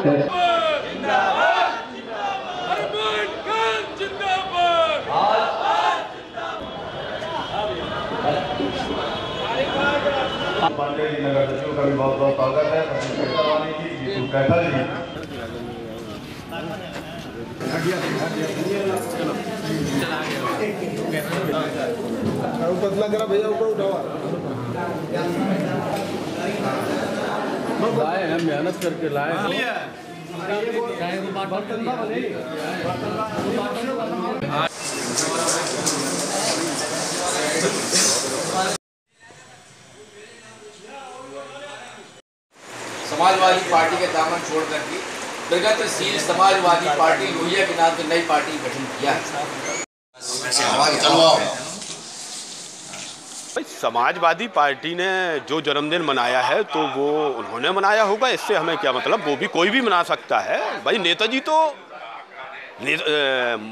पांडे जी नगर अध्यक्षों का भी बहुत बहुत स्वागत है। पतला करा भैया, ऊपर उठाओ। लाए हैं, मेहनत करके लाए हैं। समाजवादी पार्टी के दामन छोड़ करके विगत सील समाजवादी पार्टी लोहिया के नाम से नई पार्टी गठन किया है। समाजवादी पार्टी ने जो जन्मदिन मनाया है तो वो उन्होंने मनाया होगा, इससे हमें क्या मतलब। वो भी कोई भी मना सकता है भाई। नेताजी तो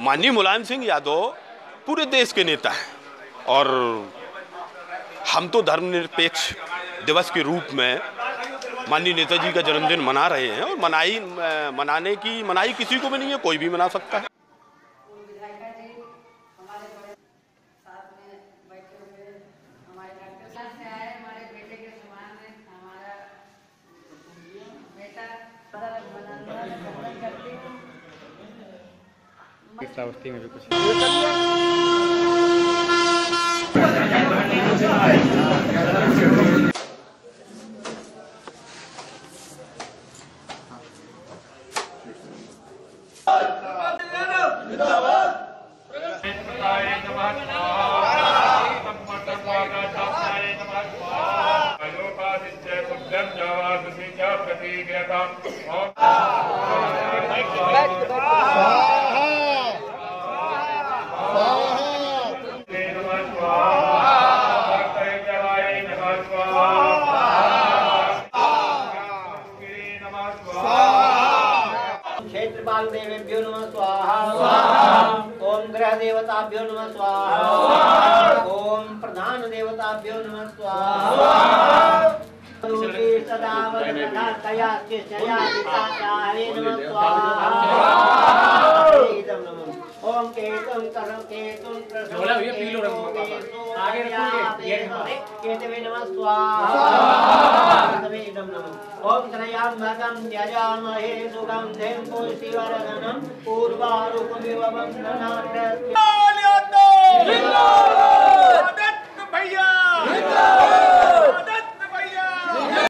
माननीय मुलायम सिंह यादव पूरे देश के नेता हैं और हम तो धर्मनिरपेक्ष दिवस के रूप में माननीय नेताजी का जन्मदिन मना रहे हैं और मनाने की किसी को भी नहीं है, कोई भी मना सकता है। में भी कुछ क्षेत्रपाल देवेभ्यो नमः स्वाहा। ओम ग्रह देवताभ्यो नमः स्वाहा। ओम प्रधान देवताभ्यो नमः स्वाहा। सदा वदनातया केशया विताचारे नमः स्वाहा। ओम केतुं करं केतुं प्रसन्न ये पीलो रंग आगे रखो ये केतवे नमः स्वाहा। ओम त्रयां भगं यजामहे सुगं धेनुं शिवरदनं पूर्वारुकमिव बन्धनात्।